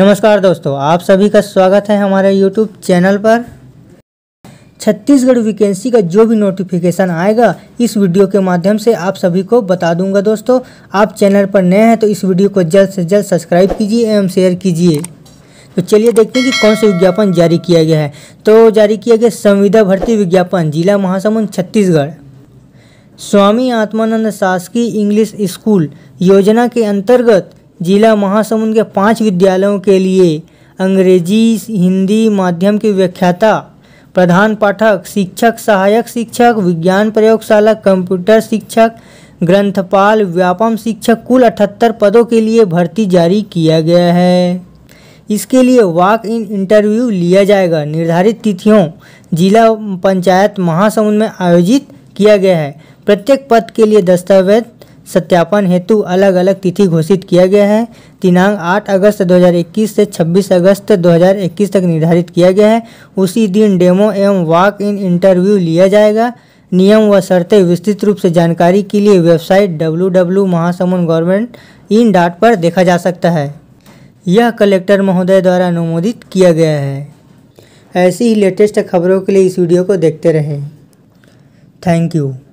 नमस्कार दोस्तों, आप सभी का स्वागत है हमारे YouTube चैनल पर। छत्तीसगढ़ वैकेंसी का जो भी नोटिफिकेशन आएगा इस वीडियो के माध्यम से आप सभी को बता दूंगा। दोस्तों, आप चैनल पर नए हैं तो इस वीडियो को जल्द से जल्द सब्सक्राइब कीजिए एवं शेयर कीजिए। तो चलिए देखते हैं कि कौन सा विज्ञापन जारी किया गया है। तो जारी किया गया संविदा भर्ती विज्ञापन, जिला महासमुंद छत्तीसगढ़। स्वामी आत्मानंद शासकीय इंग्लिश स्कूल योजना के अंतर्गत जिला महासमुंद के 5 विद्यालयों के लिए अंग्रेजी हिंदी माध्यम की व्याख्याता, प्रधान पाठक, शिक्षक, सहायक शिक्षक, विज्ञान प्रयोगशाला, कंप्यूटर शिक्षक, ग्रंथपाल, व्यापम शिक्षक, कुल 78 पदों के लिए भर्ती जारी किया गया है। इसके लिए वॉक इन इंटरव्यू लिया जाएगा। निर्धारित तिथियों जिला पंचायत महासमुंद में आयोजित किया गया है। प्रत्येक पद के लिए दस्तावेज सत्यापन हेतु अलग अलग तिथि घोषित किया गया है। दिनांक 8 अगस्त 2021 से 26 अगस्त 2021 तक निर्धारित किया गया है। उसी दिन डेमो एवं वॉक इन इंटरव्यू लिया जाएगा। नियम व शर्तें विस्तृत रूप से जानकारी के लिए वेबसाइट www.mahasamundgovernmentin.in पर देखा जा सकता है। यह कलेक्टर महोदय द्वारा अनुमोदित किया गया है। ऐसी ही लेटेस्ट खबरों के लिए इस वीडियो को देखते रहें। Thank you.